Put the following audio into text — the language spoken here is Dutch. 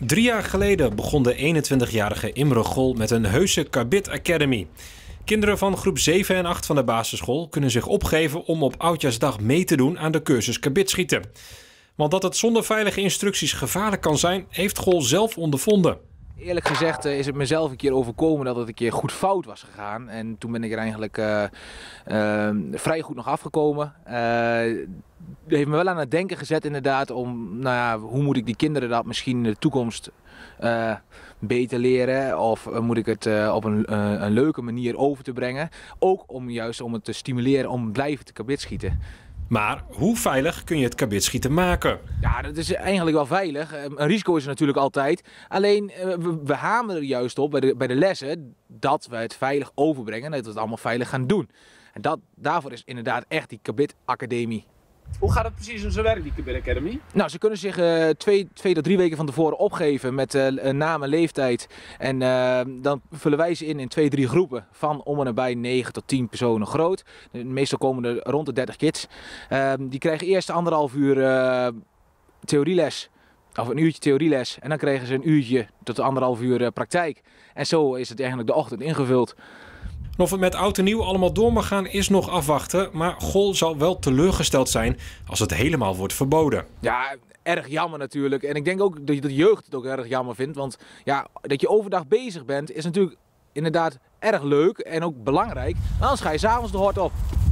3 jaar geleden begon de 21-jarige Imre Gol met een heuse Carbid Academy. Kinderen van groep 7 en 8 van de basisschool kunnen zich opgeven om op Oudjaarsdag mee te doen aan de cursus Carbid Schieten. Want dat het zonder veilige instructies gevaarlijk kan zijn, heeft Gol zelf ondervonden. Eerlijk gezegd is het mezelf een keer overkomen dat het een keer goed fout was gegaan. En toen ben ik er eigenlijk vrij goed nog afgekomen. Dat heeft me wel aan het denken gezet inderdaad om, nou ja, hoe moet ik die kinderen dat misschien in de toekomst beter leren, of moet ik het op een leuke manier over te brengen. Ook om juist om het te stimuleren om blijven te Carbid schieten. Maar hoe veilig kun je het Carbid schieten maken? Ja, dat is eigenlijk wel veilig. Een risico is er natuurlijk altijd. Alleen, we hameren er juist op bij de lessen dat we het veilig overbrengen, dat we het allemaal veilig gaan doen. En daarvoor is inderdaad echt die Carbid Academy. Hoe gaat het precies in zijn werk, die Carbid Academy? Nou, ze kunnen zich 2 tot 3 weken van tevoren opgeven met naam en leeftijd. En dan vullen wij ze in 2-3 groepen van om en nabij 9 tot 10 personen groot. Meestal komen er rond de 30 kids. Die krijgen eerst 1,5 uur theorieles. Of een uurtje theorieles en dan krijgen ze een uurtje tot 1,5 uur praktijk. En zo is het eigenlijk de ochtend ingevuld. En of het met oud en nieuw allemaal door mag gaan is nog afwachten. Maar Gol zal wel teleurgesteld zijn als het helemaal wordt verboden. Ja, erg jammer natuurlijk. En ik denk ook dat de jeugd het ook erg jammer vindt. Want ja, dat je overdag bezig bent is natuurlijk inderdaad erg leuk en ook belangrijk. Maar anders ga je 's avonds de hort op.